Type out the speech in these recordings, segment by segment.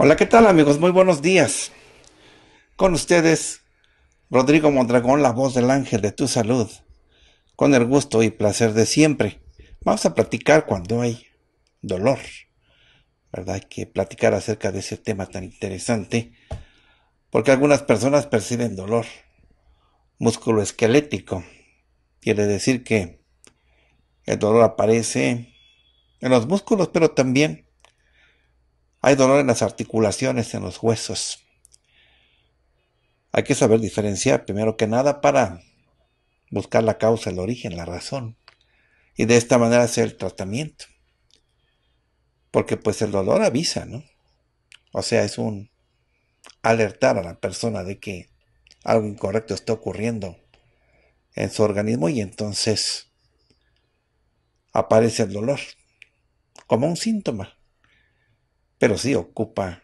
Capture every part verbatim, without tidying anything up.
Hola, ¿qué tal, amigos? Muy buenos días. Con ustedes, Rodrigo Mondragón, la voz del ángel de tu salud. Con el gusto y placer de siempre. Vamos a platicar cuando hay dolor, ¿verdad? Hay que platicar acerca de ese tema tan interesante, porque algunas personas perciben dolor musculoesquelético. Quiere decir que el dolor aparece en los músculos, pero también hay dolor en las articulaciones, en los huesos. Hay que saber diferenciar, primero que nada, para buscar la causa, el origen, la razón. Y de esta manera hacer el tratamiento. Porque pues el dolor avisa, ¿no? O sea, es un alertar a la persona de que algo incorrecto está ocurriendo en su organismo y entonces aparece el dolor como un síntoma. Pero sí ocupa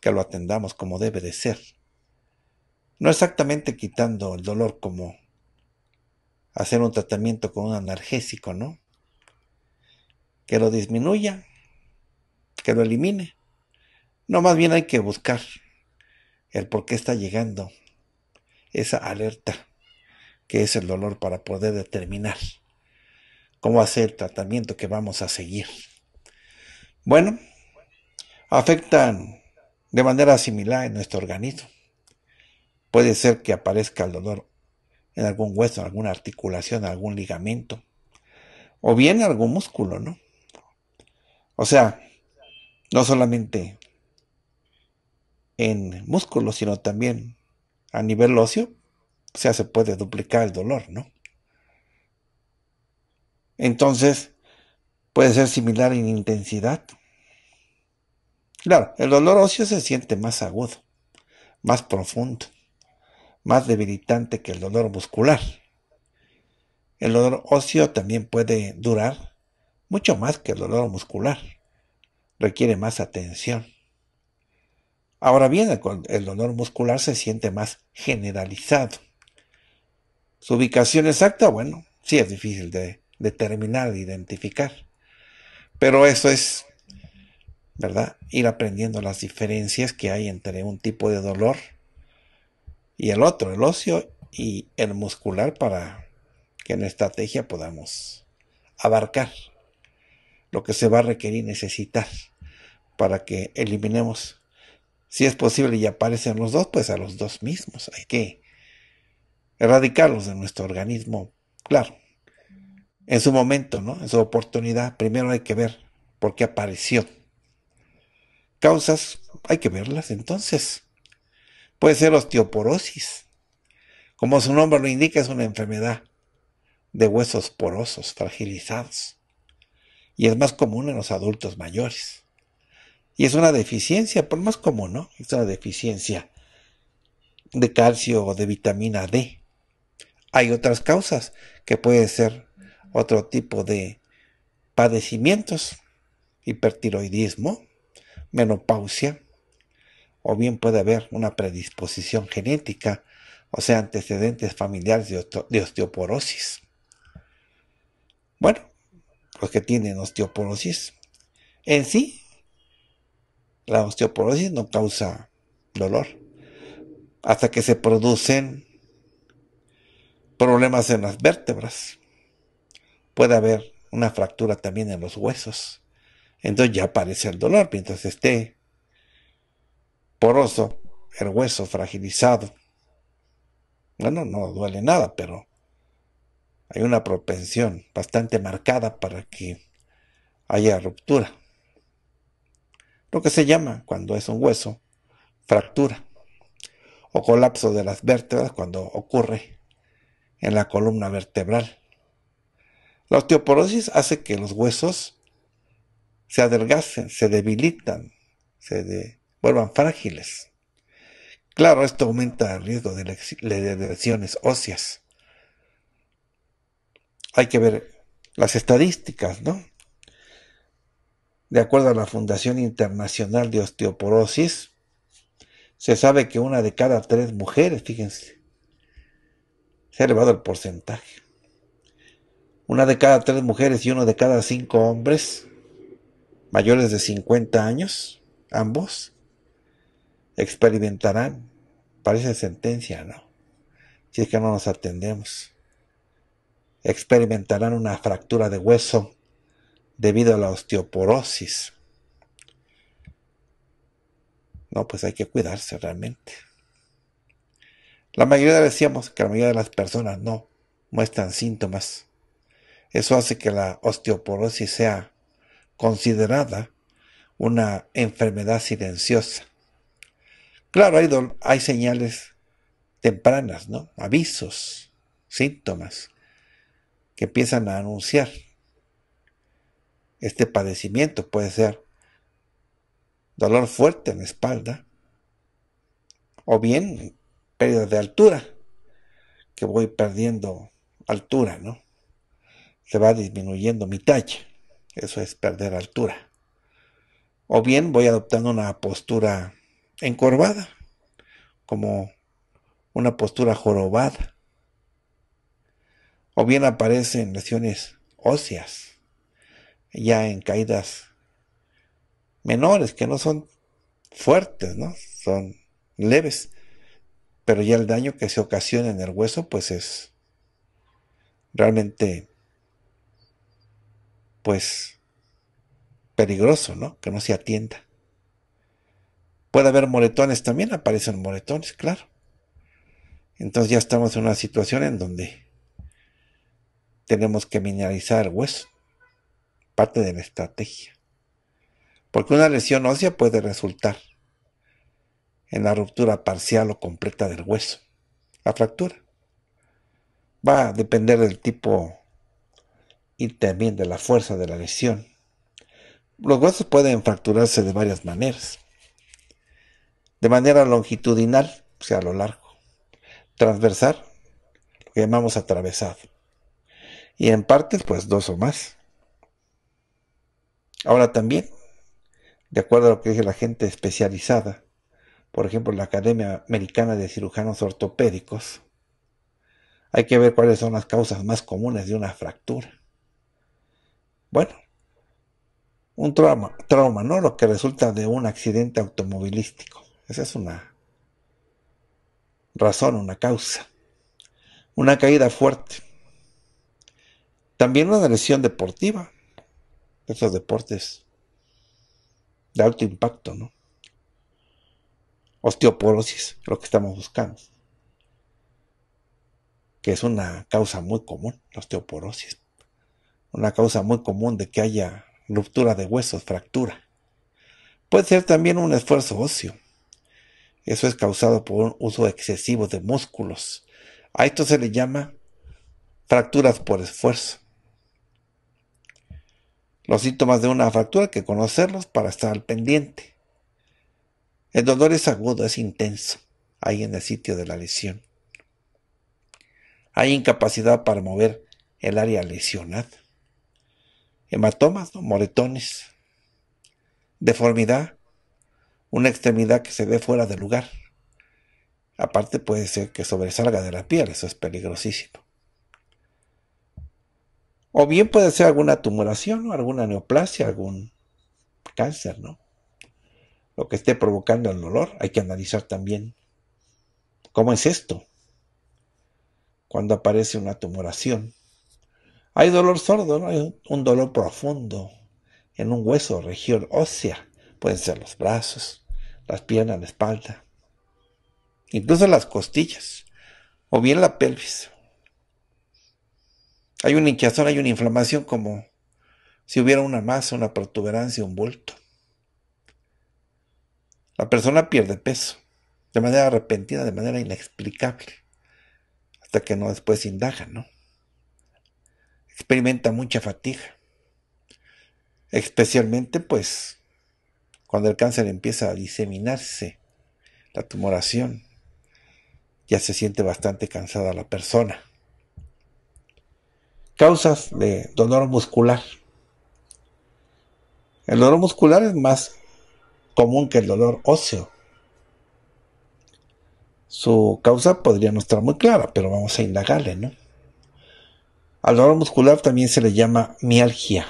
que lo atendamos como debe de ser. No exactamente quitando el dolor como hacer un tratamiento con un analgésico, ¿no? Que lo disminuya, que lo elimine. No, más bien hay que buscar el por qué está llegando esa alerta que es el dolor para poder determinar cómo hacer el tratamiento que vamos a seguir. Bueno, afectan de manera similar en nuestro organismo. Puede ser que aparezca el dolor en algún hueso, en alguna articulación, en algún ligamento, o bien en algún músculo, ¿no? O sea, no solamente en músculos, sino también a nivel óseo, o sea, se puede duplicar el dolor, ¿no? Entonces, puede ser similar en intensidad. Claro, el dolor óseo se siente más agudo, más profundo, más debilitante que el dolor muscular. El dolor óseo también puede durar mucho más que el dolor muscular. Requiere más atención. Ahora bien, el dolor muscular se siente más generalizado. Su ubicación exacta, bueno, sí es difícil de determinar, de identificar. Pero eso es, ¿verdad? Ir aprendiendo las diferencias que hay entre un tipo de dolor y el otro, el óseo y el muscular, para que en la estrategia podamos abarcar lo que se va a requerir, necesitar, para que eliminemos, si es posible y aparecen los dos, pues a los dos mismos. Hay que erradicarlos de nuestro organismo, claro, en su momento, ¿no? En su oportunidad. Primero hay que ver por qué apareció. Causas, hay que verlas entonces. Puede ser osteoporosis. Como su nombre lo indica, es una enfermedad de huesos porosos, fragilizados. Y es más común en los adultos mayores. Y es una deficiencia, por más común, ¿no? Es una deficiencia de calcio o de vitamina D. Hay otras causas que pueden ser otro tipo de padecimientos. Hipertiroidismo, menopausia, o bien puede haber una predisposición genética, o sea, antecedentes familiares de osteoporosis. Bueno, los que tienen osteoporosis, en sí, la osteoporosis no causa dolor, hasta que se producen problemas en las vértebras. Puede haber una fractura también en los huesos. Entonces ya aparece el dolor. Mientras esté poroso, el hueso fragilizado, bueno, no duele nada, pero hay una propensión bastante marcada para que haya ruptura. Lo que se llama, cuando es un hueso, fractura. o colapso de las vértebras cuando ocurre en la columna vertebral. La osteoporosis hace que los huesos se adelgacen, se debilitan, se de, vuelvan frágiles. Claro, esto aumenta el riesgo de, de lesiones óseas. Hay que ver las estadísticas, ¿no? De acuerdo a la Fundación Internacional de Osteoporosis, se sabe que una de cada tres mujeres, fíjense, se ha elevado el porcentaje. Una de cada tres mujeres y uno de cada cinco hombres mayores de cincuenta años, ambos, experimentarán, parece sentencia, ¿no? Si es que no nos atendemos, experimentarán una fractura de hueso debido a la osteoporosis. No, pues hay que cuidarse realmente. La mayoría, decíamos que la mayoría de las personas no muestran síntomas. Eso hace que la osteoporosis sea considerada una enfermedad silenciosa. Claro, hay, hay señales tempranas, ¿no? Avisos, síntomas que empiezan a anunciar. Este padecimiento puede ser dolor fuerte en la espalda o bien pérdida de altura, que voy perdiendo altura, ¿no? Se va disminuyendo mi talla, eso es perder altura. O bien voy adoptando una postura encorvada, como una postura jorobada. O bien aparecen lesiones óseas, ya en caídas menores, que no son fuertes, ¿no? Son leves, pero ya el daño que se ocasiona en el hueso, pues es realmente, pues, peligroso, ¿no? Que no se atienda. Puede haber moretones también, aparecen moretones, claro. Entonces ya estamos en una situación en donde tenemos que mineralizar el hueso, parte de la estrategia. Porque una lesión ósea puede resultar en la ruptura parcial o completa del hueso, la fractura. Va a depender del tipo y también de la fuerza de la lesión. Los huesos pueden fracturarse de varias maneras. De manera longitudinal, o sea, a lo largo. Transversal, lo que llamamos atravesado. Y en partes, pues dos o más. Ahora también, de acuerdo a lo que dice la gente especializada, por ejemplo, la Academia Americana de Cirujanos Ortopédicos, hay que ver cuáles son las causas más comunes de una fractura. Bueno, un trauma, trauma, ¿no? Lo que resulta de un accidente automovilístico. Esa es una razón, una causa. Una caída fuerte. También una lesión deportiva. Esos deportes de alto impacto, ¿no? Osteoporosis, lo que estamos buscando, que es una causa muy común, la osteoporosis, una causa muy común de que haya ruptura de huesos, fractura. Puede ser también un esfuerzo óseo, eso es causado por un uso excesivo de músculos. A esto se le llama fracturas por esfuerzo. Los síntomas de una fractura hay que conocerlos para estar al pendiente. El dolor es agudo, es intenso, ahí en el sitio de la lesión. Hay incapacidad para mover el área lesionada. Hematomas, ¿no? Moretones. Deformidad, una extremidad que se ve fuera de lugar. Aparte puede ser que sobresalga de la piel, eso es peligrosísimo. O bien puede ser alguna tumulación, ¿no? Alguna neoplasia, algún cáncer, ¿no? Lo que esté provocando el dolor, hay que analizar también cómo es esto cuando aparece una tumoración. Hay dolor sordo, ¿no? Hay un dolor profundo en un hueso, región ósea. Pueden ser los brazos, las piernas, la espalda, incluso las costillas o bien la pelvis. Hay una hinchazón, hay una inflamación como si hubiera una masa, una protuberancia, un bulto. La persona pierde peso, de manera repentina, de manera inexplicable, hasta que no después indaga, ¿no? Experimenta mucha fatiga, especialmente pues cuando el cáncer empieza a diseminarse, la tumoración, ya se siente bastante cansada la persona. Causas de dolor muscular. El dolor muscular es más común que el dolor óseo. Su causa podría no estar muy clara, pero vamos a indagarle, ¿no? Al dolor muscular también se le llama mialgia.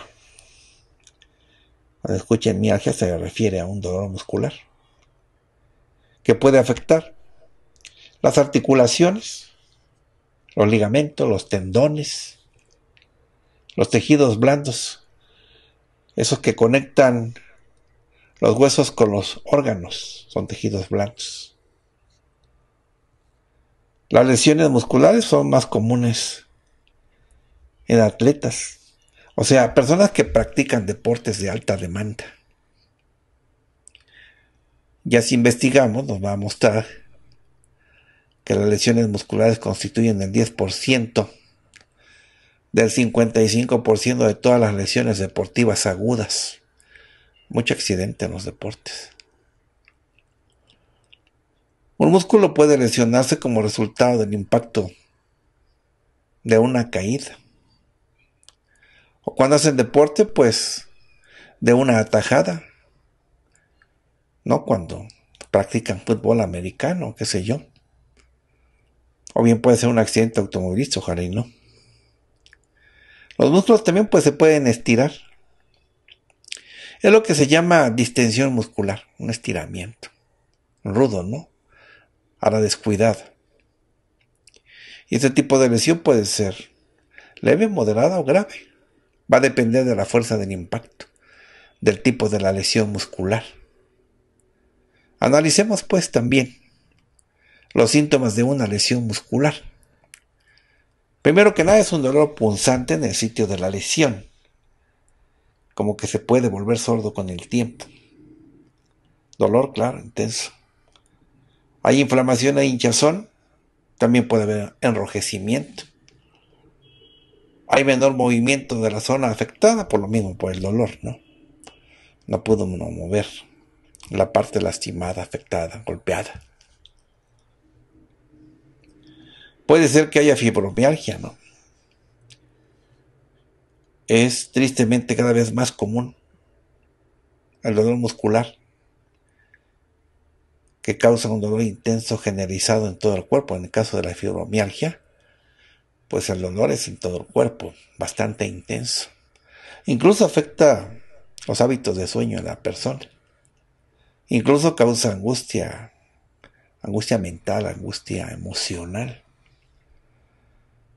Cuando escuchen mialgia se refiere a un dolor muscular que puede afectar las articulaciones, los ligamentos, los tendones, los tejidos blandos, esos que conectan los huesos con los órganos, son tejidos blandos. Las lesiones musculares son más comunes en atletas, o sea, personas que practican deportes de alta demanda. Ya si investigamos, nos va a mostrar que las lesiones musculares constituyen el diez por ciento del cincuenta y cinco por ciento de todas las lesiones deportivas agudas. Mucho accidente en los deportes. Un músculo puede lesionarse como resultado del impacto de una caída. O cuando hacen deporte, pues, de una atajada. No cuando practican fútbol americano, qué sé yo. O bien puede ser un accidente automovilístico, ojalá y no. Los músculos también pues se pueden estirar. Es lo que se llama distensión muscular, un estiramiento. Rudo, ¿no? A la descuidada. Y este tipo de lesión puede ser leve, moderada o grave. Va a depender de la fuerza del impacto, del tipo de la lesión muscular. Analicemos pues también los síntomas de una lesión muscular. Primero que nada es un dolor punzante en el sitio de la lesión, como que se puede volver sordo con el tiempo. Dolor, claro, intenso. Hay inflamación e hinchazón, también puede haber enrojecimiento. Hay menor movimiento de la zona afectada, por lo mismo, por el dolor, ¿no? No pudo uno mover la parte lastimada, afectada, golpeada. Puede ser que haya fibromialgia, ¿no? Es tristemente cada vez más común el dolor muscular que causa un dolor intenso generalizado en todo el cuerpo. En el caso de la fibromialgia, pues el dolor es en todo el cuerpo, bastante intenso. Incluso afecta los hábitos de sueño de la persona. Incluso causa angustia, angustia mental, angustia emocional.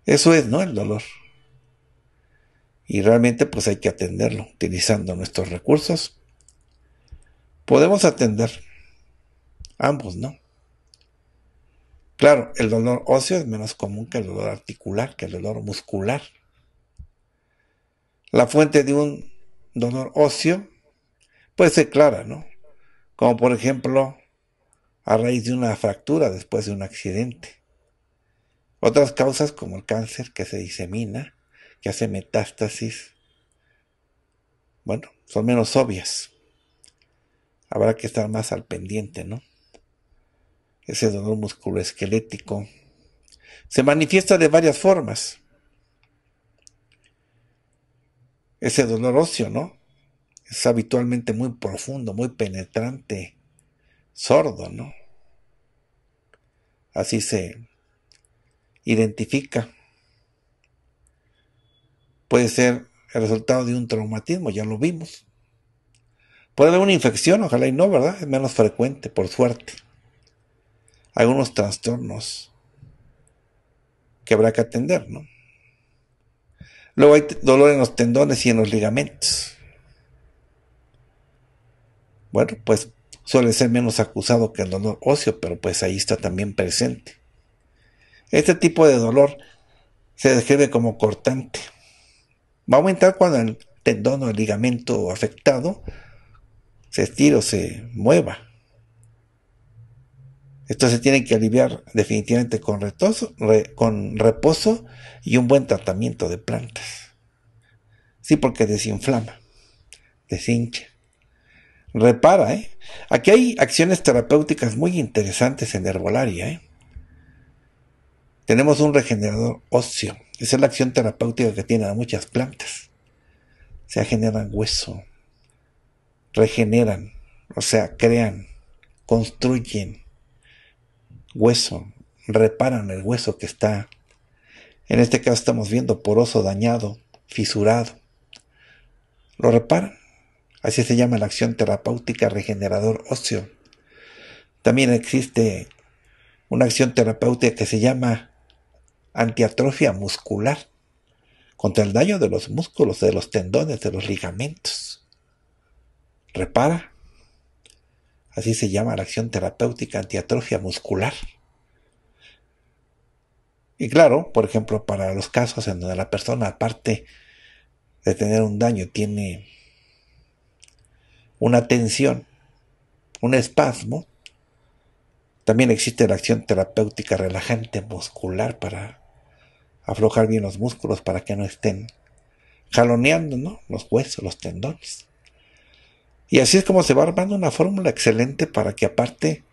Eso es, ¿no? El dolor. Y realmente pues hay que atenderlo. Utilizando nuestros recursos, podemos atender ambos, ¿no? Claro, el dolor óseo es menos común que el dolor articular, que el dolor muscular. La fuente de un dolor óseo puede ser clara, ¿no? Como por ejemplo, a raíz de una fractura después de un accidente. Otras causas como el cáncer que se disemina, que hace metástasis, bueno, son menos obvias. Habrá que estar más al pendiente, ¿no? Ese dolor musculoesquelético se manifiesta de varias formas. Ese dolor óseo, ¿no? Es habitualmente muy profundo, muy penetrante, sordo, ¿no? Así se identifica. Puede ser el resultado de un traumatismo, ya lo vimos. Puede haber una infección, ojalá y no, ¿verdad? Es menos frecuente, por suerte. Algunos trastornos que habrá que atender, ¿no? Luego hay dolor en los tendones y en los ligamentos. Bueno, pues suele ser menos acusado que el dolor óseo, pero pues ahí está también presente. Este tipo de dolor se describe como cortante. Va a aumentar cuando el tendón o el ligamento afectado se estire o se mueva. Esto se tiene que aliviar definitivamente con retoso, re, con reposo y un buen tratamiento de plantas. Sí, porque desinflama, deshincha, repara, ¿eh? Aquí hay acciones terapéuticas muy interesantes en herbolaria, ¿eh? Tenemos un regenerador óseo. Esa es la acción terapéutica que tienen muchas plantas. O sea, generan hueso, regeneran, o sea, crean, construyen hueso, reparan el hueso que está, en este caso estamos viendo poroso, dañado, fisurado. Lo reparan. Así se llama la acción terapéutica regenerador óseo. También existe una acción terapéutica que se llama antiatrofia muscular, contra el daño de los músculos, de los tendones, de los ligamentos. Repara. Así se llama la acción terapéutica antiatrofia muscular. Y claro, por ejemplo, para los casos en donde la persona, aparte de tener un daño, tiene una tensión, un espasmo, también existe la acción terapéutica relajante muscular para aflojar bien los músculos, para que no estén jaloneando, ¿no?, los huesos, los tendones. Y así es como se va armando una fórmula excelente para que aparte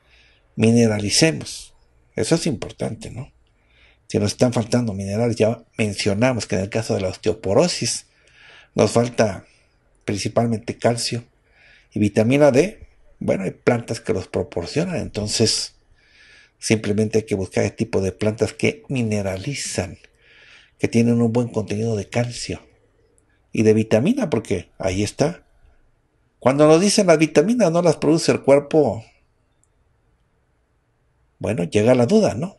mineralicemos. Eso es importante, ¿no? Si nos están faltando minerales, ya mencionamos que en el caso de la osteoporosis nos falta principalmente calcio y vitamina D. Bueno, hay plantas que los proporcionan, entonces simplemente hay que buscar el tipo de plantas que mineralizan, que tienen un buen contenido de calcio y de vitamina, porque ahí está. Cuando nos dicen las vitaminas no las produce el cuerpo, bueno, llega la duda, ¿no?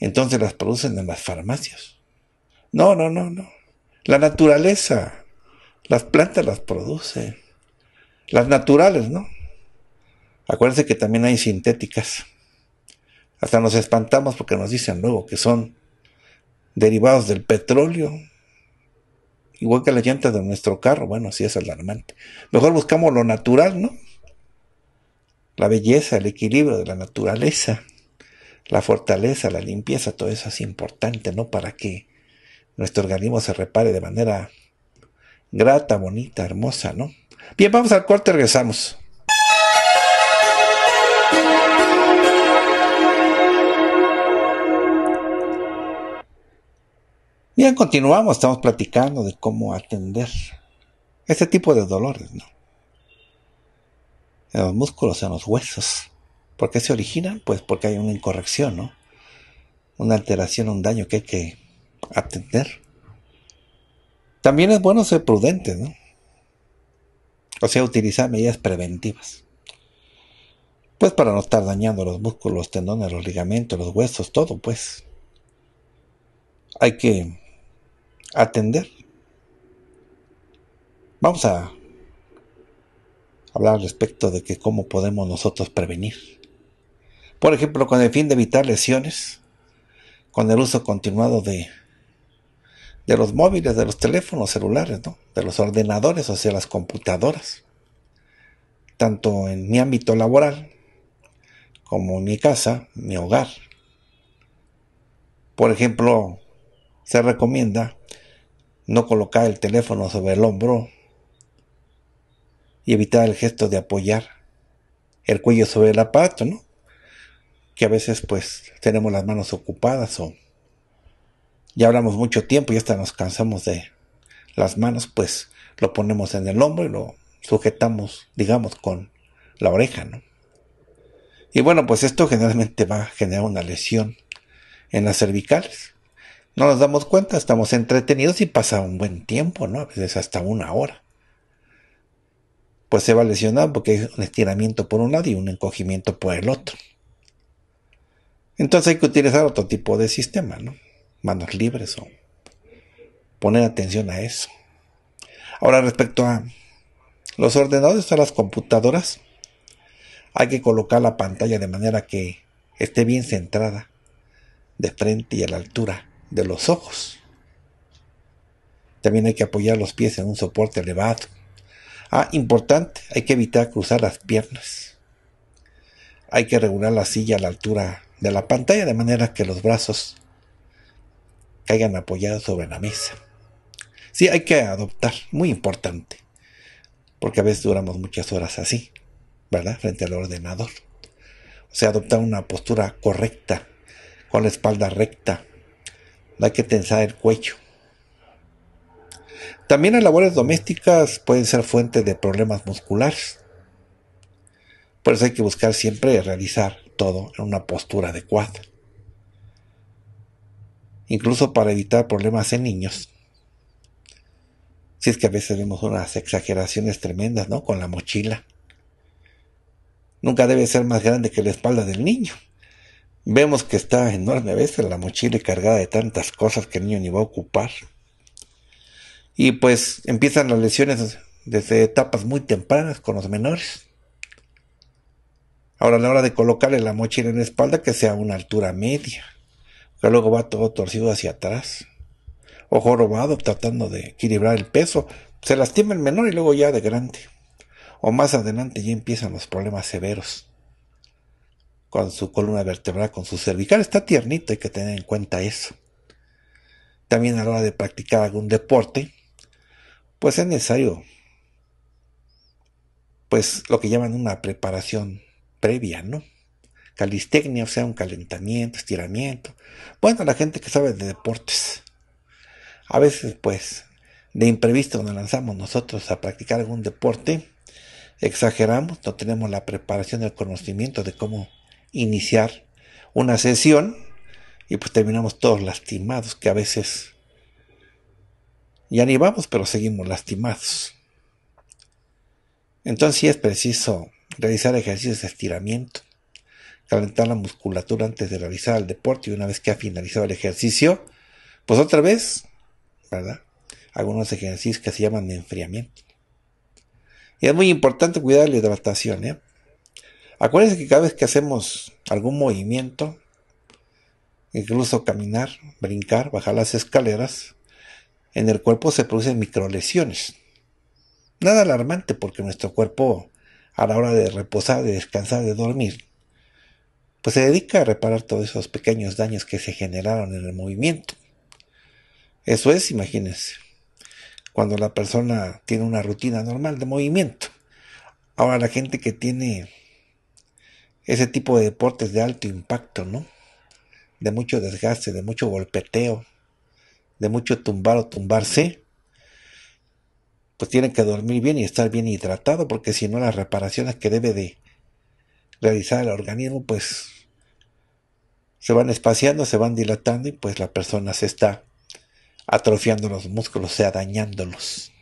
Entonces las producen en las farmacias. No, no, no, no. La naturaleza, las plantas las producen. Las naturales, ¿no? Acuérdense que también hay sintéticas. Hasta nos espantamos porque nos dicen luego que son derivados del petróleo. Igual que las llantas de nuestro carro. Bueno, sí es alarmante. Mejor buscamos lo natural, ¿no? La belleza, el equilibrio de la naturaleza, la fortaleza, la limpieza, todo eso es importante, ¿no?, para que nuestro organismo se repare de manera grata, bonita, hermosa, ¿no? Bien, vamos al corte y regresamos. Bien, continuamos, estamos platicando de cómo atender este tipo de dolores, ¿no?, en los músculos, en los huesos. ¿Por qué se originan? Pues porque hay una incorrección, ¿no?, una alteración, un daño que hay que atender. También es bueno ser prudente, ¿no?, o sea, utilizar medidas preventivas, pues para no estar dañando los músculos, los tendones, los ligamentos, los huesos, todo, pues. Hay que atender. Vamos a hablar respecto de que cómo podemos nosotros prevenir. Por ejemplo, con el fin de evitar lesiones, con el uso continuado de, de los móviles, de los teléfonos celulares, ¿no?, de los ordenadores, o sea, las computadoras. Tanto en mi ámbito laboral, como en mi casa, mi hogar. Por ejemplo, se recomienda no colocar el teléfono sobre el hombro y evitar el gesto de apoyar el cuello sobre el aparato, ¿no?, que a veces pues tenemos las manos ocupadas o ya hablamos mucho tiempo y hasta nos cansamos de las manos, pues lo ponemos en el hombro y lo sujetamos, digamos, con la oreja, ¿no? Y bueno, pues esto generalmente va a generar una lesión en las cervicales. No nos damos cuenta, estamos entretenidos y pasa un buen tiempo, ¿no?, a veces hasta una hora. Pues se va a lesionar porque hay un estiramiento por un lado y un encogimiento por el otro. Entonces hay que utilizar otro tipo de sistema, ¿no?, manos libres o poner atención a eso. Ahora, respecto a los ordenadores, a las computadoras, hay que colocar la pantalla de manera que esté bien centrada, de frente y a la altura de los ojos. También hay que apoyar los pies en un soporte elevado. Ah, importante, hay que evitar cruzar las piernas. Hay que regular la silla a la altura de la pantalla de manera que los brazos caigan apoyados sobre la mesa. Sí, hay que adoptar, muy importante, porque a veces duramos muchas horas así, ¿verdad? Frente al ordenador. O sea, adoptar una postura correcta, con la espalda recta. No hay que tensar el cuello. También las labores domésticas pueden ser fuente de problemas musculares. Por eso hay que buscar siempre realizar todo en una postura adecuada. Incluso para evitar problemas en niños. Si es que a veces vemos unas exageraciones tremendas, ¿no? Con la mochila. Nunca debe ser más grande que la espalda del niño. Vemos que está enorme a veces la mochila y cargada de tantas cosas que el niño ni va a ocupar. Y pues empiezan las lesiones desde etapas muy tempranas con los menores. Ahora, a la hora de colocarle la mochila en la espalda, que sea a una altura media, que luego va todo torcido hacia atrás, o jorobado, tratando de equilibrar el peso. Se lastima el menor y luego ya de grande, o más adelante ya empiezan los problemas severos, con su columna vertebral, con su cervical. Está tiernito, hay que tener en cuenta eso. También a la hora de practicar algún deporte, pues es necesario, pues lo que llaman una preparación previa, ¿no? Calistecnia, o sea, un calentamiento, estiramiento. Bueno, la gente que sabe de deportes. A veces, pues, de imprevisto nos lanzamos nosotros a practicar algún deporte, exageramos, no tenemos la preparación, el conocimiento de cómo iniciar una sesión y pues terminamos todos lastimados, que a veces ya ni vamos, pero seguimos lastimados. Entonces sí es preciso realizar ejercicios de estiramiento, calentar la musculatura antes de realizar el deporte, y una vez que ha finalizado el ejercicio, pues otra vez, ¿verdad? Algunos ejercicios que se llaman de enfriamiento. Y es muy importante cuidar la hidratación, ¿eh? Acuérdense que cada vez que hacemos algún movimiento, incluso caminar, brincar, bajar las escaleras, en el cuerpo se producen microlesiones. Nada alarmante, porque nuestro cuerpo, a la hora de reposar, de descansar, de dormir, pues se dedica a reparar todos esos pequeños daños que se generaron en el movimiento. Eso es, imagínense, cuando la persona tiene una rutina normal de movimiento. Ahora, la gente que tiene ese tipo de deportes de alto impacto, ¿no? De mucho desgaste, de mucho golpeteo, de mucho tumbar o tumbarse, pues tienen que dormir bien y estar bien hidratado, porque si no, las reparaciones que debe de realizar el organismo, pues se van espaciando, se van dilatando, y pues la persona se está atrofiando los músculos, o sea, dañándolos.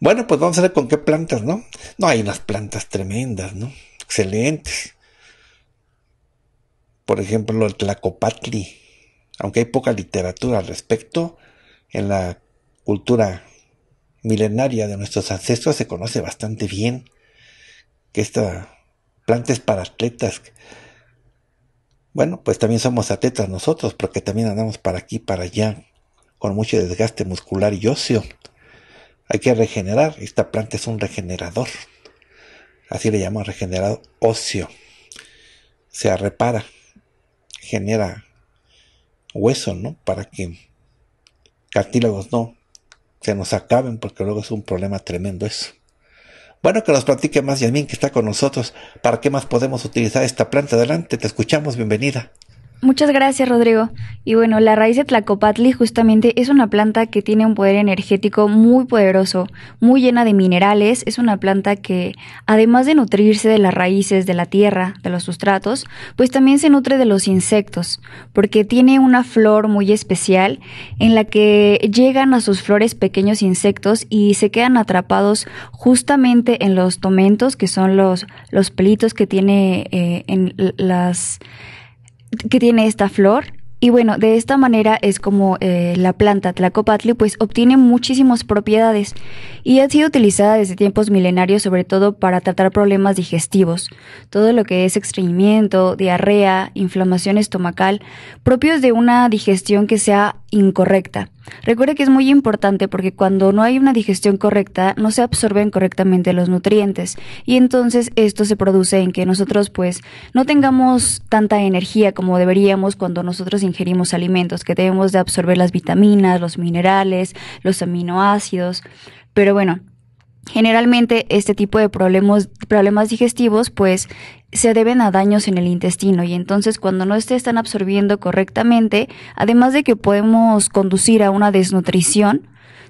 Bueno, pues vamos a ver con qué plantas, ¿no? No, hay unas plantas tremendas, ¿no? Excelentes. Por ejemplo, el Tlacopatli. Aunque hay poca literatura al respecto, en la cultura milenaria de nuestros ancestros se conoce bastante bien que esta planta es para atletas. Bueno, pues también somos atletas nosotros, porque también andamos para aquí, para allá, con mucho desgaste muscular y óseo. Hay que regenerar. Esta planta es un regenerador, así le llaman, regenerador óseo. Se repara, genera hueso, ¿no? Para que cartílagos no se nos acaben, porque luego es un problema tremendo eso. Bueno, que nos platique más Yasmin, que está con nosotros. ¿Para qué más podemos utilizar esta planta? Adelante, te escuchamos, bienvenida. Muchas gracias, Rodrigo. Y bueno, la raíz de Tlacopatli justamente es una planta que tiene un poder energético muy poderoso, muy llena de minerales. Es una planta que, además de nutrirse de las raíces, de la tierra, de los sustratos, pues también se nutre de los insectos, porque tiene una flor muy especial en la que llegan a sus flores pequeños insectos y se quedan atrapados justamente en los tomentos, que son los, los pelitos que tiene eh, en las... que tiene esta flor. Y bueno, de esta manera es como eh, la planta Tlacopatli pues obtiene muchísimas propiedades y ha sido utilizada desde tiempos milenarios, sobre todo para tratar problemas digestivos, todo lo que es estreñimiento, diarrea, inflamación estomacal, propios de una digestión que sea incorrecta. Recuerda que es muy importante porque cuando no hay una digestión correcta, no se absorben correctamente los nutrientes y entonces esto se produce en que nosotros pues no tengamos tanta energía como deberíamos cuando nosotros ingerimos alimentos, que debemos de absorber las vitaminas, los minerales, los aminoácidos, pero bueno, generalmente este tipo de problemas, problemas digestivos pues se deben a daños en el intestino y entonces cuando no se están absorbiendo correctamente, además de que podemos conducir a una desnutrición,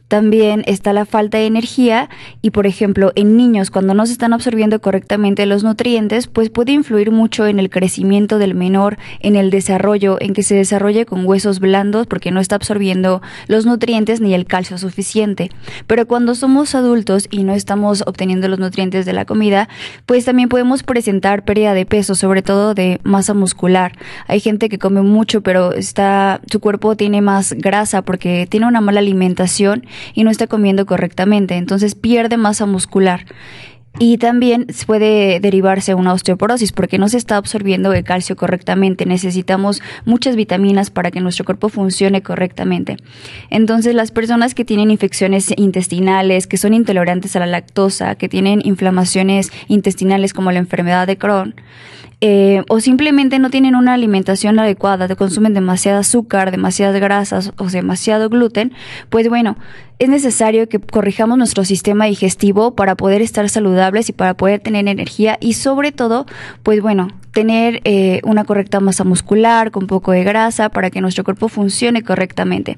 también está la falta de energía y por ejemplo en niños cuando no se están absorbiendo correctamente los nutrientes pues puede influir mucho en el crecimiento del menor, en el desarrollo, en que se desarrolle con huesos blandos porque no está absorbiendo los nutrientes ni el calcio suficiente. Pero cuando somos adultos y no estamos obteniendo los nutrientes de la comida pues también podemos presentar pérdida de peso, sobre todo de masa muscular. Hay gente que come mucho pero está, su cuerpo tiene más grasa porque tiene una mala alimentación y no está comiendo correctamente, entonces pierde masa muscular y también puede derivarse una osteoporosis porque no se está absorbiendo el calcio correctamente. Necesitamos muchas vitaminas para que nuestro cuerpo funcione correctamente. Entonces las personas que tienen infecciones intestinales, que son intolerantes a la lactosa, que tienen inflamaciones intestinales como la enfermedad de Crohn, Eh, o simplemente no tienen una alimentación adecuada, consumen demasiado azúcar, demasiadas grasas o demasiado gluten, pues bueno, es necesario que corrijamos nuestro sistema digestivo para poder estar saludables y para poder tener energía y sobre todo, pues bueno, tener eh, una correcta masa muscular con poco de grasa para que nuestro cuerpo funcione correctamente.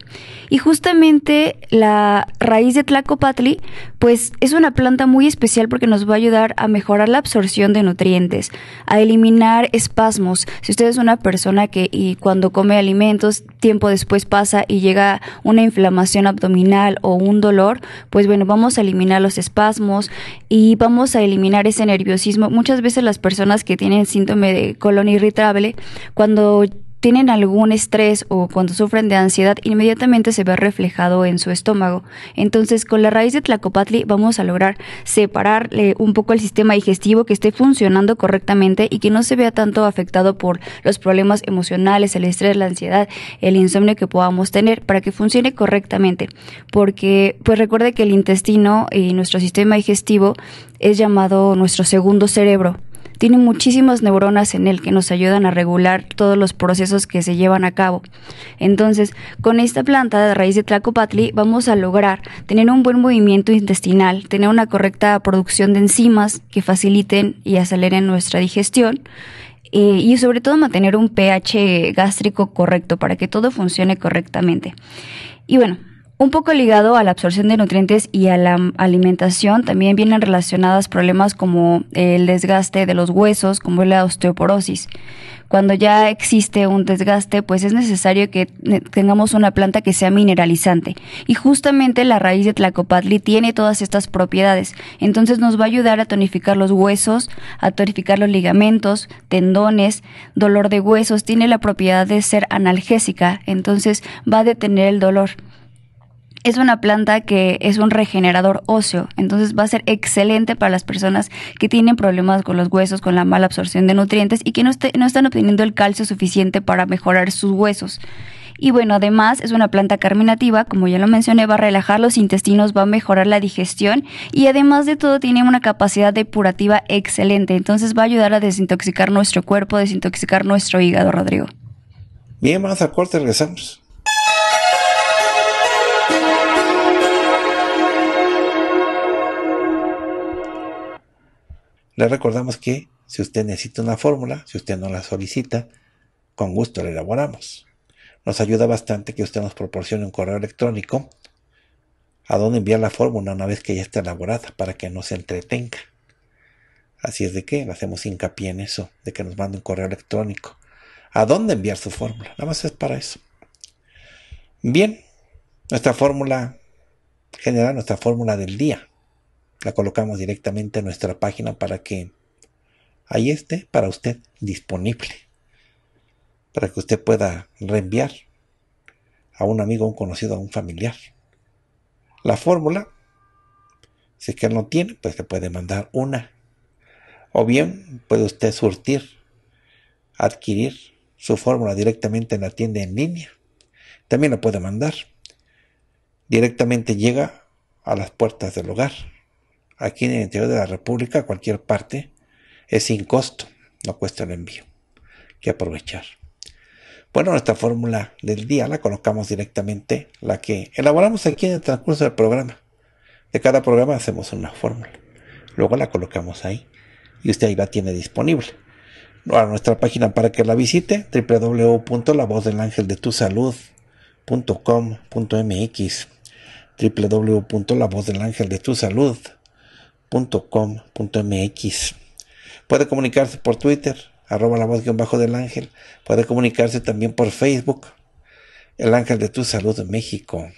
Y justamente la raíz de Tlacopatli pues es una planta muy especial porque nos va a ayudar a mejorar la absorción de nutrientes, a eliminar espasmos. Si usted es una persona que y cuando come alimentos tiempo después pasa y llega una inflamación abdominal o un dolor, pues bueno, vamos a eliminar los espasmos y vamos a eliminar ese nerviosismo. Muchas veces las personas que tienen síntomas de colon irritable, cuando tienen algún estrés o cuando sufren de ansiedad, inmediatamente se ve reflejado en su estómago. Entonces, con la raíz de Tlacopatli vamos a lograr separarle un poco el sistema digestivo, que esté funcionando correctamente y que no se vea tanto afectado por los problemas emocionales, el estrés, la ansiedad, el insomnio que podamos tener, para que funcione correctamente. Porque, pues recuerde que el intestino y nuestro sistema digestivo es llamado nuestro segundo cerebro. Tiene muchísimas neuronas en él que nos ayudan a regular todos los procesos que se llevan a cabo. Entonces, con esta planta de raíz de Tlacopatli vamos a lograr tener un buen movimiento intestinal, tener una correcta producción de enzimas que faciliten y aceleren nuestra digestión eh, y sobre todo mantener un pH gástrico correcto para que todo funcione correctamente. Y bueno, un poco ligado a la absorción de nutrientes y a la alimentación, también vienen relacionadas problemas como el desgaste de los huesos, como la osteoporosis. Cuando ya existe un desgaste, pues es necesario que tengamos una planta que sea mineralizante. Y justamente la raíz de Tlacopatli tiene todas estas propiedades. Entonces nos va a ayudar a tonificar los huesos, a tonificar los ligamentos, tendones, dolor de huesos. Tiene la propiedad de ser analgésica, entonces va a detener el dolor. Es una planta que es un regenerador óseo, entonces va a ser excelente para las personas que tienen problemas con los huesos, con la mala absorción de nutrientes y que no, est- no están obteniendo el calcio suficiente para mejorar sus huesos. Y bueno, además es una planta carminativa, como ya lo mencioné, va a relajar los intestinos, va a mejorar la digestión y además de todo tiene una capacidad depurativa excelente, entonces va a ayudar a desintoxicar nuestro cuerpo, desintoxicar nuestro hígado, Rodrigo. Bien, vamos a corte, regresamos. Le recordamos que si usted necesita una fórmula, si usted no la solicita, con gusto la elaboramos. Nos ayuda bastante que usted nos proporcione un correo electrónico a donde enviar la fórmula una vez que ya está elaborada, para que no se entretenga. Así es de que le hacemos hincapié en eso, de que nos mande un correo electrónico a donde enviar su fórmula. Nada más es para eso. Bien, nuestra fórmula general, nuestra fórmula del día, la colocamos directamente en nuestra página para que ahí esté para usted disponible, para que usted pueda reenviar a un amigo, a un conocido, a un familiar. La fórmula, si es que él no tiene, pues le puede mandar una. O bien puede usted surtir, adquirir su fórmula directamente en la tienda en línea. También la puede mandar. directamente llega a las puertas del hogar. Aquí en el interior de la República, cualquier parte, es sin costo, no cuesta el envío. Hay que aprovechar. Bueno, nuestra fórmula del día la colocamos directamente, la que elaboramos aquí en el transcurso del programa. De cada programa hacemos una fórmula. Luego la colocamos ahí y usted ahí la tiene disponible. A nuestra página para que la visite, doble u doble u doble u punto la voz del ángel de tu salud punto com punto m x, doble u doble u doble u punto la voz del ángel de tu salud punto com punto m x. Puede comunicarse por Twitter, arroba la voz guión bajo del ángel. Puede comunicarse también por Facebook, El Ángel de tu Salud México.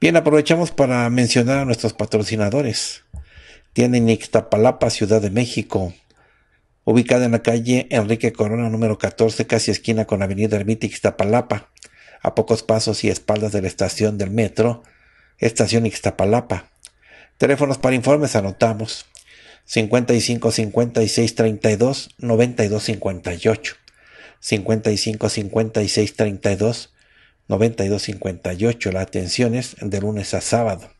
Bien, aprovechamos para mencionar a nuestros patrocinadores. Tienen Ixtapalapa, Ciudad de México, ubicada en la calle Enrique Corona, número catorce, casi esquina con Avenida Ermita Ixtapalapa, a pocos pasos y espaldas de la estación del metro, Estación Ixtapalapa. Teléfonos para informes anotamos: cincuenta y cinco, cincuenta y seis, treinta y dos, noventa y dos, cincuenta y ocho. cincuenta y cinco, cincuenta y seis, treinta y dos, noventa y dos, cincuenta y ocho. La atención es de lunes a sábado.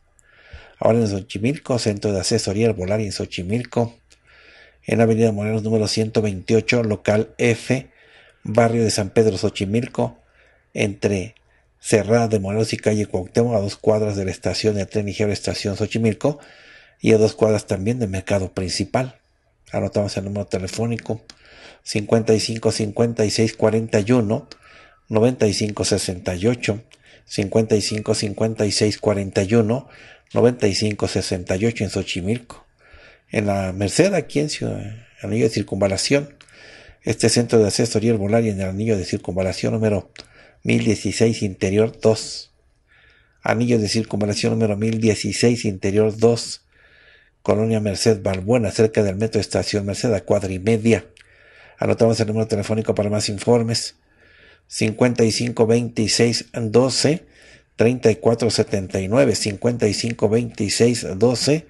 Ahora en Xochimilco, Centro de Asesoría Herbolaria en Xochimilco, en Avenida Morelos número ciento veintiocho, local F, barrio de San Pedro Xochimilco, entre Cerrada de Morelos y calle Cuauhtémoc, a dos cuadras de la estación de tren ligero Estación Xochimilco y a dos cuadras también del mercado principal. Anotamos el número telefónico: cincuenta y cinco, cincuenta y seis, cuarenta y uno, noventa y cinco, sesenta y ocho, cincuenta y cinco, cincuenta y seis, cuarenta y uno, noventa y cinco, sesenta y ocho en Xochimilco. En la Merced, aquí en el Anillo de Circunvalación, este centro de asesoría herbolaria en el Anillo de Circunvalación número mil dieciséis, interior dos. Anillo de Circunvalación número mil dieciséis, interior dos, Colonia Merced Balbuena, cerca del metro Estación Merced, a cuadra y media. Anotamos el número telefónico para más informes: cincuenta y cinco, veintiséis, doce, treinta y cuatro, setenta y nueve, cincuenta y cinco, veintiséis, doce,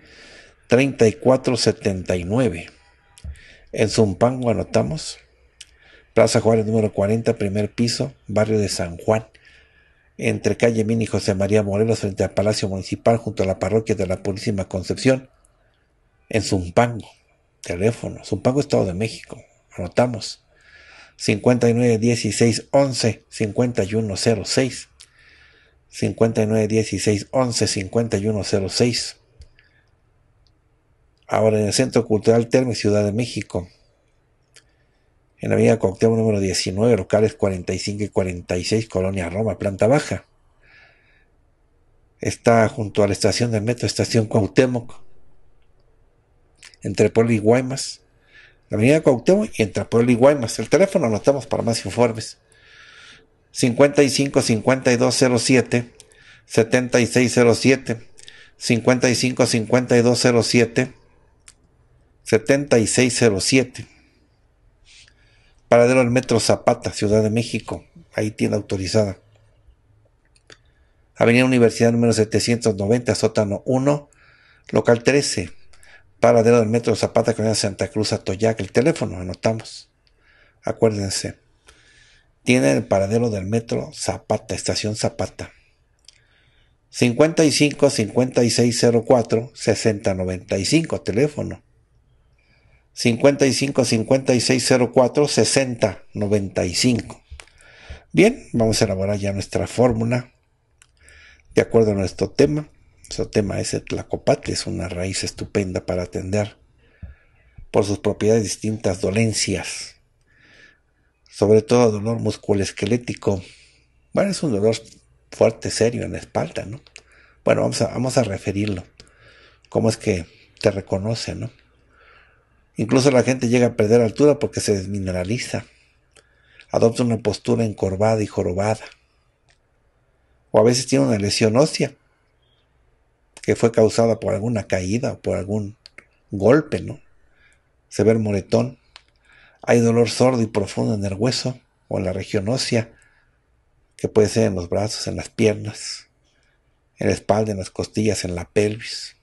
treinta y cuatro, setenta y nueve. En Zumpango anotamos: Plaza Juárez número cuarenta, primer piso, barrio de San Juan, entre calle Mini José María Morelos, frente al Palacio Municipal, junto a la Parroquia de la Purísima Concepción, en Zumpango. Teléfono, Zumpango, Estado de México. Anotamos: cincuenta y nueve, dieciséis, once, cincuenta y uno, cero seis, cincuenta y nueve, dieciséis, once, cincuenta y uno, cero seis. Ahora en el Centro Cultural Terme, Ciudad de México, en la avenida Cuauhtémoc número diecinueve, locales cuarenta y cinco y cuarenta y seis, Colonia Roma, planta baja. Está junto a la estación del metro, Estación Cuauhtémoc, entre Puebla y Guaymas. La avenida Cuauhtémoc y entre Puebla y Guaymas. El teléfono anotamos para más informes: cincuenta y cinco, cincuenta y dos, cero siete, setenta y seis, cero siete, cincuenta y cinco, cincuenta y dos, cero siete, setenta y seis, cero siete. Paradero del Metro Zapata, Ciudad de México. Ahí tienda autorizada. Avenida Universidad número setecientos noventa, sótano uno, local trece. Paradero del Metro Zapata, Colonia Santa Cruz, Atoyac. El teléfono, anotamos. Acuérdense. Tiene el paradero del Metro Zapata, Estación Zapata. cincuenta y cinco, cincuenta y seis, cero cuatro, sesenta, noventa y cinco. Teléfono. cincuenta y cinco, cincuenta y seis, cero cuatro, sesenta, noventa y cinco. Bien, vamos a elaborar ya nuestra fórmula de acuerdo a nuestro tema. Nuestro tema es el Tlacopatli, es una raíz estupenda para atender por sus propiedades distintas dolencias, sobre todo dolor musculoesquelético. Bueno, es un dolor fuerte, serio en la espalda, ¿no? Bueno, vamos a, vamos a referirlo. ¿Cómo es que te reconoce, no? Incluso la gente llega a perder altura porque se desmineraliza. Adopta una postura encorvada y jorobada. O a veces tiene una lesión ósea que fue causada por alguna caída o por algún golpe, ¿no? Se ve el moretón. Hay dolor sordo y profundo en el hueso o en la región ósea, que puede ser en los brazos, en las piernas, en la espalda, en las costillas, en la pelvis.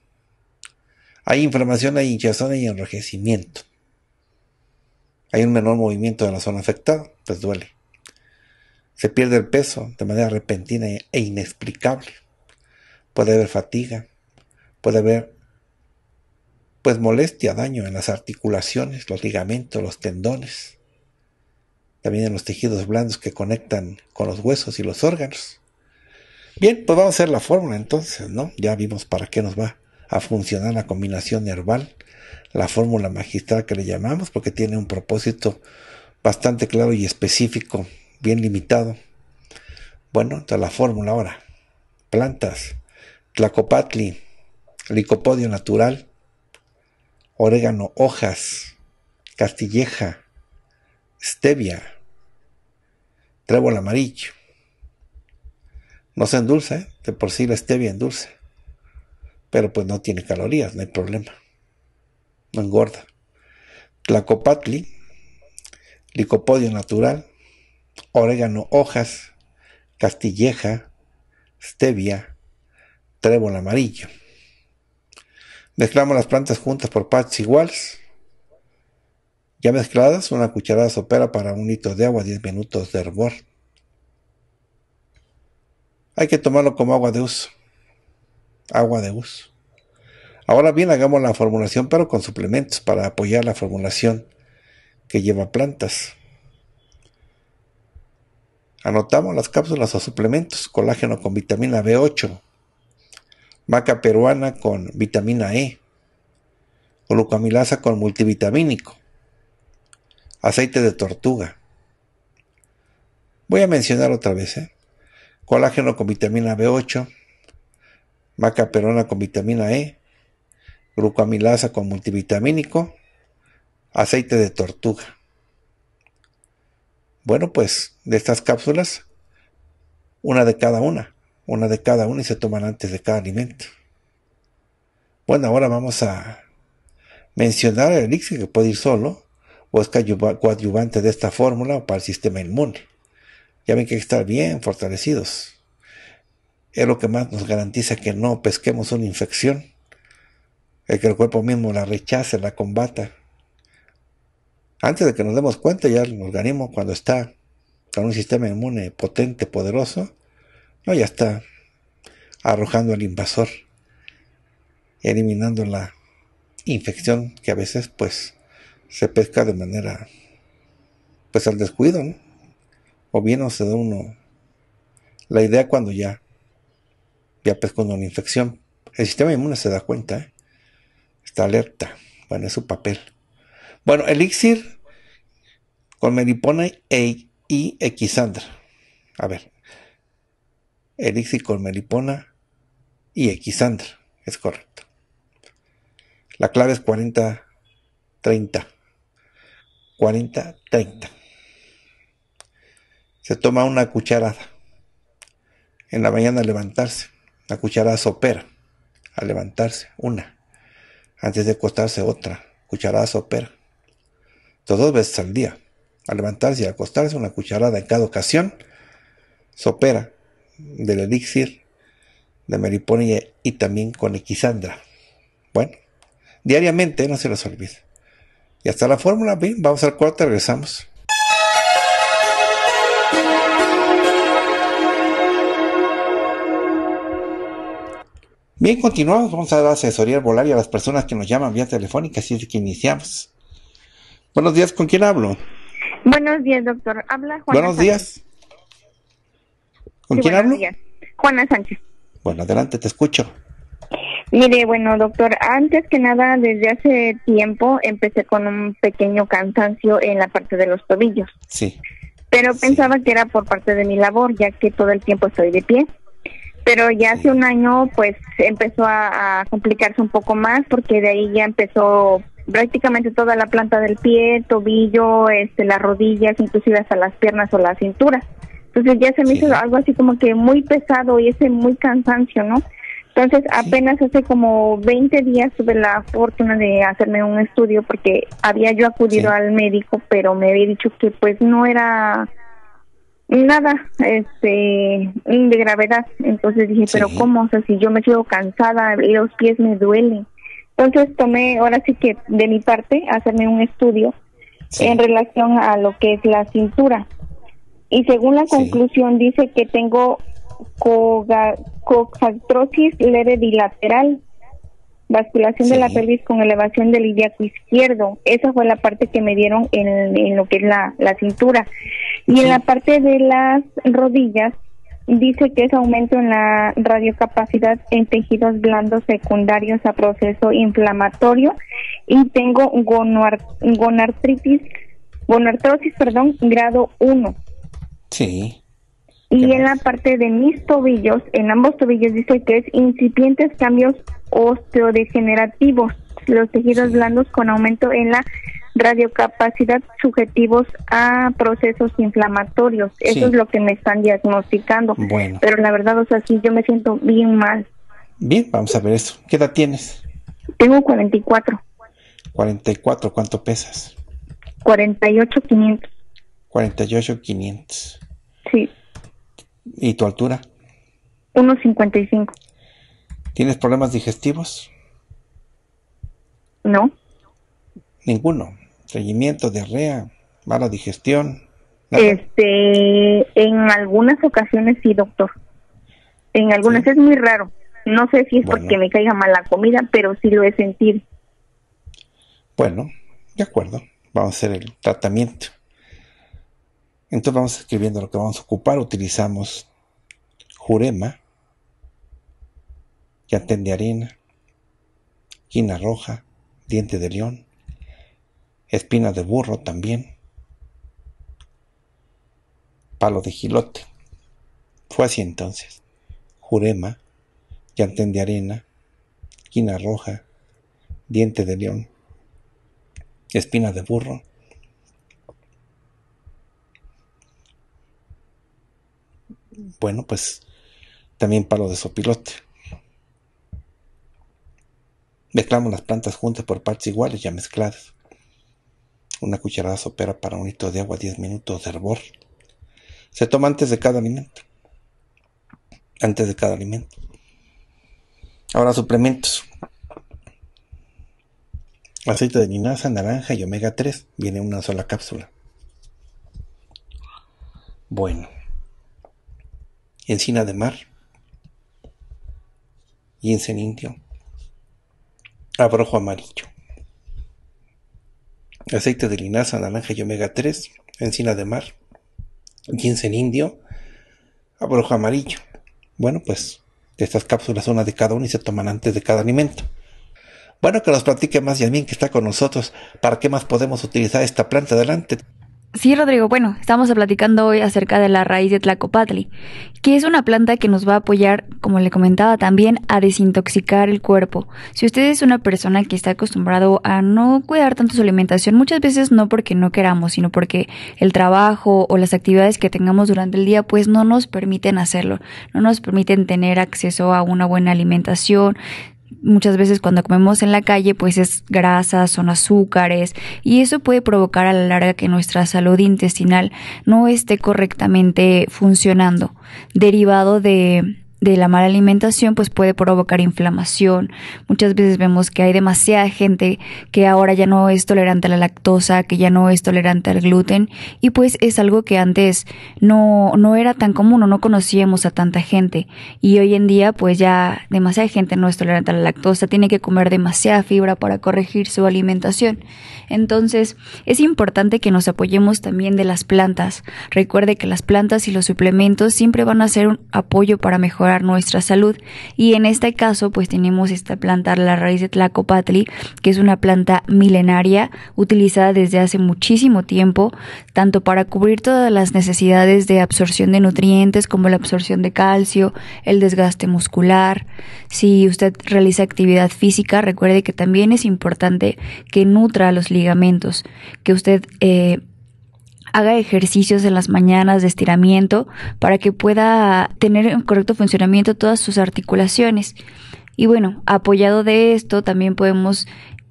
Hay inflamación, hay hinchazón, hay enrojecimiento. Hay un menor movimiento de la zona afectada, pues duele. Se pierde el peso de manera repentina e inexplicable. puede haber fatiga, puede haber pues molestia, daño en las articulaciones, los ligamentos, los tendones, también en los tejidos blandos que conectan con los huesos y los órganos. Bien, pues vamos a hacer la fórmula entonces, ¿no? Ya vimos para qué nos va a funcionar la combinación herbal, la fórmula magistral que le llamamos, porque tiene un propósito bastante claro y específico, bien limitado. Bueno, entonces la fórmula ahora. Plantas, tlacopatli, licopodio natural, orégano, hojas, castilleja, stevia, trébol amarillo. No se endulza, ¿eh? De por sí la stevia endulza, pero pues no tiene calorías, no hay problema, no engorda. Tlacopatli, licopodio natural, orégano, hojas, castilleja, stevia, trébol amarillo. Mezclamos las plantas juntas por partes iguales. Ya mezcladas, una cucharada sopera para un litro de agua, diez minutos de hervor. Hay que tomarlo como agua de uso. Agua de uso. Ahora bien, hagamos la formulación, pero con suplementos para apoyar la formulación que lleva plantas. Anotamos las cápsulas o suplementos: colágeno con vitamina B ocho, maca peruana con vitamina E, glucamilasa con multivitamínico, aceite de tortuga. Voy a mencionar otra vez, ¿eh? Colágeno con vitamina B ocho, maca peruana con vitamina E, glucamilasa con multivitamínico, aceite de tortuga. Bueno, pues de estas cápsulas, una de cada una, una de cada una y se toman antes de cada alimento. Bueno, ahora vamos a mencionar el elixir, que puede ir solo o es coadyuvante de esta fórmula o para el sistema inmune. Ya ven que hay que estar bien fortalecidos. Es lo que más nos garantiza que no pesquemos una infección, el que el cuerpo mismo la rechace, la combata. Antes de que nos demos cuenta, ya el organismo, cuando está con un sistema inmune potente, poderoso, no, ya está arrojando al invasor, eliminando la infección que a veces pues se pesca de manera pues al descuido, ¿no? O bien no se da uno la idea cuando ya, ya pesca una infección. El sistema inmune se da cuenta, ¿eh? Está alerta. Bueno, es su papel. Bueno, elixir con melipona e, y equisandra. A ver. Elixir con melipona y equisandra. Es correcto. La clave es cuarenta treinta. cuarenta treinta. Se toma una cucharada. En la mañana al levantarse. La cucharada sopera. Al levantarse, una. Antes de acostarse, otra. Cucharada sopera. Dos veces al día, al levantarse y al acostarse, una cucharada en cada ocasión, sopera del elixir de melipona y también con equisandra. Bueno, diariamente, no se los olvide. Y hasta la fórmula, bien, vamos al corte, regresamos. Bien, continuamos, vamos a dar asesoría herbolaria a las personas que nos llaman vía telefónica, así es que iniciamos. Buenos días, ¿con quién hablo? Buenos días, doctor. Habla Juana Buenos Sánchez. días. ¿Con sí, quién hablo? Días. Juana Sánchez. Bueno, adelante, te escucho. Mire, bueno, doctor, antes que nada, desde hace tiempo empecé con un pequeño cansancio en la parte de los tobillos. Sí. Pero sí. Pensaba que era por parte de mi labor, ya que todo el tiempo estoy de pie. Pero ya hace sí. un año, pues, empezó a, a complicarse un poco más, porque de ahí ya empezó prácticamente toda la planta del pie, tobillo, este, las rodillas, inclusive hasta las piernas o la cintura. Entonces ya se me sí. hizo algo así como que muy pesado y ese muy cansancio, ¿no? Entonces sí. apenas hace como veinte días tuve la fortuna de hacerme un estudio porque había yo acudido sí. al médico, pero me había dicho que pues no era nada este de gravedad. Entonces dije, sí. pero ¿cómo? O sea, si yo me quedo cansada, los pies me duelen. Entonces tomé, ahora sí que de mi parte, hacerme un estudio sí. en relación a lo que es la cintura. Y según la sí. conclusión dice que tengo coxartrosis leve bilateral, vasculación sí. de la pelvis con elevación del ilíaco izquierdo. Esa fue la parte que me dieron en, en lo que es la, la cintura. Y sí. en la parte de las rodillas, dice que es aumento en la radiocapacidad en tejidos blandos secundarios a proceso inflamatorio. Y tengo gonartritis, gonartrosis, perdón, grado uno. Sí. Y en la parte de mis tobillos, en ambos tobillos, dice que es incipientes cambios osteodegenerativos, los tejidos blandos con aumento en la radiocapacidad subjetivos a procesos inflamatorios. Eso sí. es lo que me están diagnosticando. Bueno. Pero la verdad, o sea, sí, yo me siento bien mal. Bien, vamos a ver eso. ¿Qué edad tienes? Tengo cuarenta y cuatro. cuarenta y cuatro, ¿cuánto pesas? cuarenta y ocho, quinientos. cuarenta y ocho, quinientos. Sí. ¿Y tu altura? uno cincuenta y cinco. ¿Tienes problemas digestivos? No. Ninguno. Estreñimiento, diarrea, mala digestión. Nada. Este, en algunas ocasiones sí, doctor. En algunas sí. es muy raro. No sé si es bueno. porque me caiga mal la comida, pero sí lo he sentido. Bueno, de acuerdo. Vamos a hacer el tratamiento. Entonces vamos escribiendo lo que vamos a ocupar. Utilizamos jurema, yantén de arena, quina roja, diente de león, espina de burro también, palo de jilote. Fue así entonces. Jurema, yantén de arena, quina roja, diente de león, espina de burro, bueno, pues también palo de sopilote. Mezclamos las plantas juntas por partes iguales, ya mezcladas. Una cucharada sopera para un litro de agua, diez minutos de hervor. Se toma antes de cada alimento. Antes de cada alimento. Ahora suplementos. Aceite de linaza, naranja y omega tres. Viene una sola cápsula. Bueno. Encina de mar, ginseng indio, abrojo amarillo, aceite de linaza, naranja y omega tres, encina de mar, ginseng indio, abrojo amarillo. Bueno, pues estas cápsulas, una de cada una, y se toman antes de cada alimento. Bueno, que nos platique más Yasmin, que está con nosotros. ¿Para qué más podemos utilizar esta planta? Adelante. Sí, Rodrigo, bueno, estamos platicando hoy acerca de la raíz de Tlacopatli, que es una planta que nos va a apoyar, como le comentaba también, a desintoxicar el cuerpo. Si usted es una persona que está acostumbrado a no cuidar tanto su alimentación, muchas veces no porque no queramos, sino porque el trabajo o las actividades que tengamos durante el día pues no nos permiten hacerlo, no nos permiten tener acceso a una buena alimentación. Muchas veces cuando comemos en la calle pues es grasas, son azúcares, y eso puede provocar a la larga que nuestra salud intestinal no esté correctamente funcionando. Derivado de, de la mala alimentación pues puede provocar inflamación. Muchas veces vemos que hay demasiada gente que ahora ya no es tolerante a la lactosa, que ya no es tolerante al gluten, y pues es algo que antes no, no era tan común o no conocíamos a tanta gente, y hoy en día pues ya demasiada gente no es tolerante a la lactosa, tiene que comer demasiada fibra para corregir su alimentación. Entonces es importante que nos apoyemos también de las plantas. Recuerde que las plantas y los suplementos siempre van a ser un apoyo para mejorar nuestra salud, y en este caso pues tenemos esta planta, la raíz de Tlacopatli, que es una planta milenaria utilizada desde hace muchísimo tiempo, tanto para cubrir todas las necesidades de absorción de nutrientes como la absorción de calcio, el desgaste muscular. Si usted realiza actividad física, recuerde que también es importante que nutra los ligamentos, que usted eh, haga ejercicios en las mañanas de estiramiento para que pueda tener en correcto funcionamiento todas sus articulaciones. Y bueno, apoyado de esto también podemos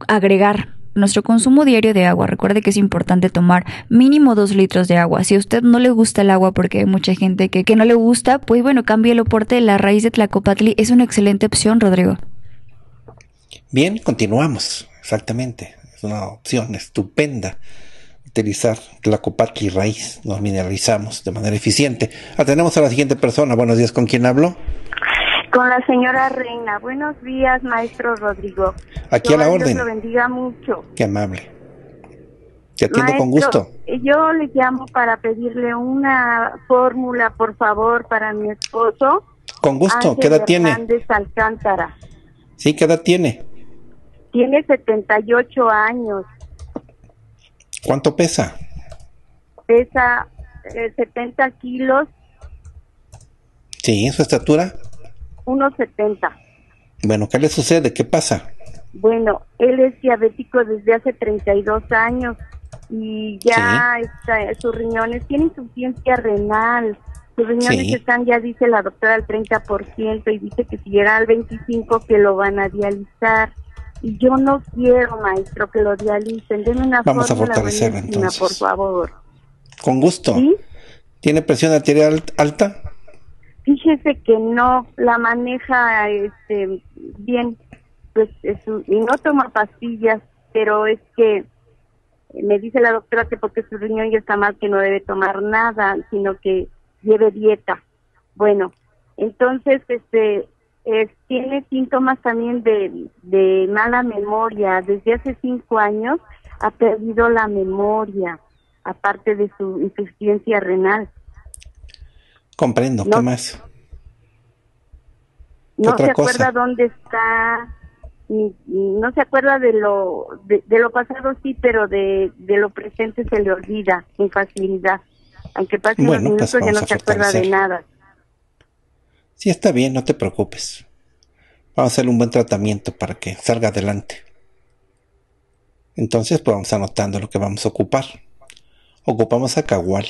agregar nuestro consumo diario de agua. Recuerde que es importante tomar mínimo dos litros de agua. Si a usted no le gusta el agua, porque hay mucha gente que, que no le gusta, pues bueno, cámbielo por té. La raíz de Tlacopatli es una excelente opción, Rodrigo. Bien, continuamos. Exactamente. Es una opción estupenda. utilizar Tlacopatli raíz, nos mineralizamos de manera eficiente. Atendemos a la siguiente persona. Buenos días, ¿con quién hablo? Con la señora Reina. Buenos días, maestro Rodrigo. Aquí yo, a la orden. Dios lo bendiga mucho. Qué amable. Te atiendo, maestro, con gusto. Yo le llamo para pedirle una fórmula, por favor, para mi esposo. Con gusto. ¿Qué edad tiene? Andrés Alcántara. Sí, ¿qué edad tiene? Tiene setenta y ocho años. ¿Cuánto pesa? Pesa eh, setenta kilos. Sí, ¿su estatura? uno setenta. Bueno, ¿qué le sucede? ¿Qué pasa? Bueno, él es diabético desde hace treinta y dos años y ya sí. está, sus riñones tienen insuficiencia renal. Sus riñones sí. están, ya dice la doctora, al treinta por ciento y dice que si llega al veinticinco por ciento que lo van a dializar. Y yo no quiero, maestro, que lo dialicen. Denme una Vamos a fortalecerlo, entonces. Por favor. Con gusto. ¿Sí? ¿Tiene presión arterial alta? Fíjese que no, la maneja este, bien, pues es, y no toma pastillas, pero es que me dice la doctora que porque su riñón ya está mal, que no debe tomar nada, sino que lleve dieta. Bueno, entonces este es, tiene síntomas también de, de mala memoria. Desde hace cinco años ha perdido la memoria, aparte de su insuficiencia renal. Comprendo, no, ¿qué más? ¿Qué no se cosa? acuerda dónde está, ni, no se acuerda de lo de, de lo pasado, sí, pero de, de lo presente se le olvida con facilidad. Aunque pasen bueno, unos minutos pues ya no se acuerda de nada. Sí, está bien, no te preocupes. Vamos a hacerle un buen tratamiento para que salga adelante. Entonces, pues vamos anotando lo que vamos a ocupar. Ocupamos acahual,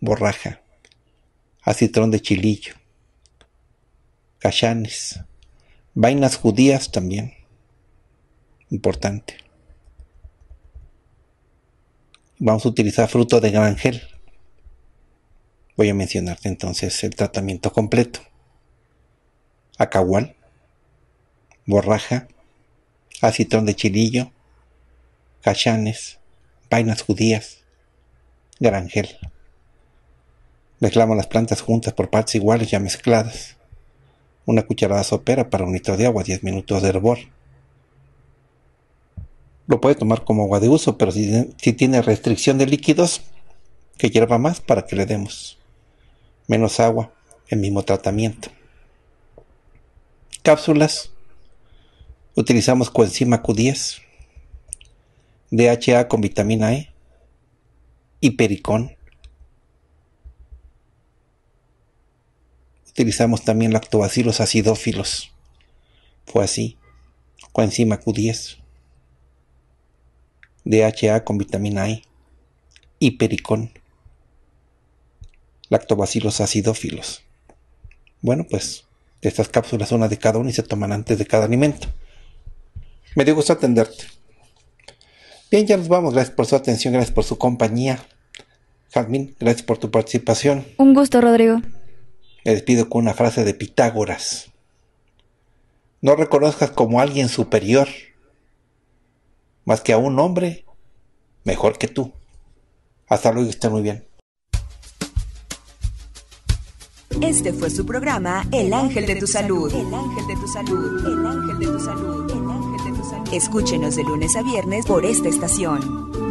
borraja, acitrón de chilillo, cachanes, vainas judías también, importante. Vamos a utilizar fruto de gran gel. Voy a mencionarte entonces el tratamiento completo: acahual, borraja, acitrón de chilillo, cachanes, vainas judías, gran gel. Mezclamos las plantas juntas por partes iguales ya mezcladas. Una cucharada sopera para un litro de agua, diez minutos de hervor. Lo puede tomar como agua de uso, pero si, si tiene restricción de líquidos, que hierva más para que le demos menos agua, el mismo tratamiento. Cápsulas. Utilizamos coenzima Q diez, D H A con vitamina E, hipericón. Utilizamos también lactobacilos acidófilos. Fue así. Coenzima Q diez. D H A con vitamina E. Hipericón. Lactobacilos acidófilos. Bueno, pues de estas cápsulas, una de cada una y se toman antes de cada alimento. Me dio gusto atenderte. Bien, ya nos vamos. Gracias por su atención. Gracias por su compañía. Yasmin, gracias por tu participación. Un gusto, Rodrigo. Me despido con una frase de Pitágoras. No reconozcas como alguien superior, más que a un hombre mejor que tú. Hasta luego, esté muy bien. Este fue su programa El Ángel de tu Salud. El Ángel de tu Salud. El Ángel de tu Salud. El Ángel de tu Salud. Escúchenos de lunes a viernes por esta estación.